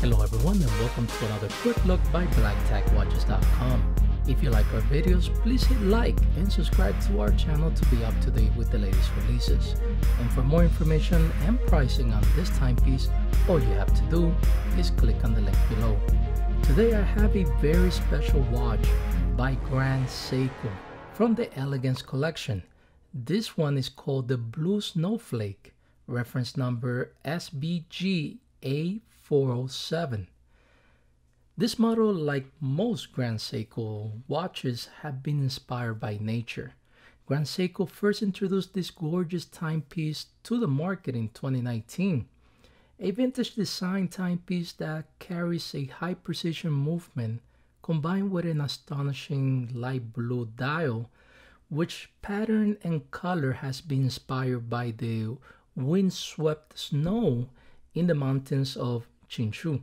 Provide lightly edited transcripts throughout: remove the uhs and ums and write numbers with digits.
Hello everyone and welcome to another quick look by BlackTagWatches.com. If you like our videos, please hit like and subscribe to our channel to be up to date with the latest releases. And for more information and pricing on this timepiece, all you have to do is click on the link below. Today I have a very special watch by Grand Seiko from the Elegance collection. This one is called the Blue Snowflake, reference number SBGA407. This model, like most Grand Seiko watches, have been inspired by nature. Grand Seiko first introduced this gorgeous timepiece to the market in 2019. A vintage design timepiece that carries a high precision movement combined with an astonishing light blue dial, which pattern and color has been inspired by the windswept snow in the mountains of Shinshu.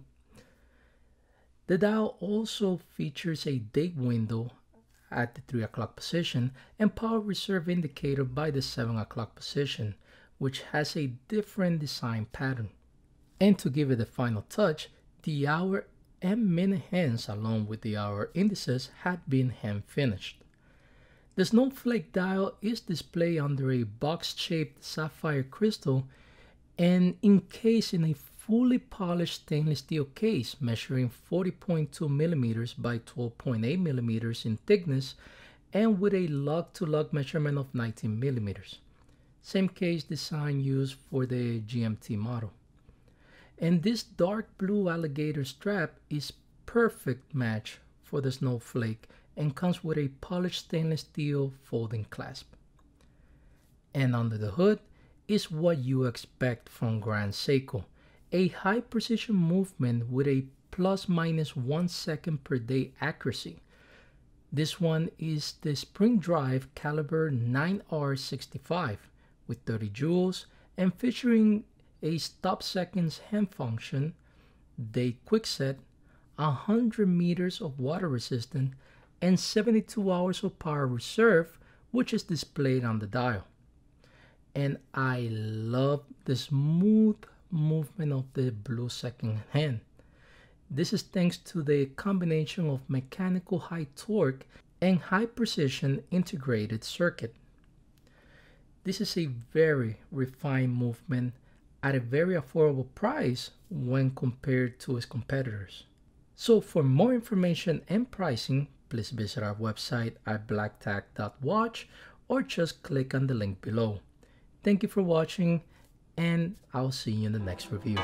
The dial also features a date window at the 3 o'clock position and power reserve indicator by the 7 o'clock position, which has a different design pattern. And to give it the final touch, the hour and minute hands along with the hour indices have been hand finished. The snowflake dial is displayed under a box-shaped sapphire crystal and encased in a fully polished stainless steel case measuring 40.2 millimeters by 12.8 millimeters in thickness and with a lug-to-lug measurement of 19 millimeters. Same case design used for the GMT model. And this dark blue alligator strap is perfect match for the snowflake and comes with a polished stainless steel folding clasp. And under the hood is what you expect from Grand Seiko, a high precision movement with a ±1 second per day accuracy. This one is the spring drive Caliber 9R65 with 30 jewels and featuring a stop seconds hand function, day quick set, 100 meters of water resistance, and 72 hours of power reserve, which is displayed on the dial. And I love the smooth movement of the blue second hand. This is thanks to the combination of mechanical high torque and high precision integrated circuit. This is a very refined movement at a very affordable price when compared to its competitors. So for more information and pricing, please visit our website at blacktag.watch or just click on the link below. Thank you for watching, and I'll see you in the next review.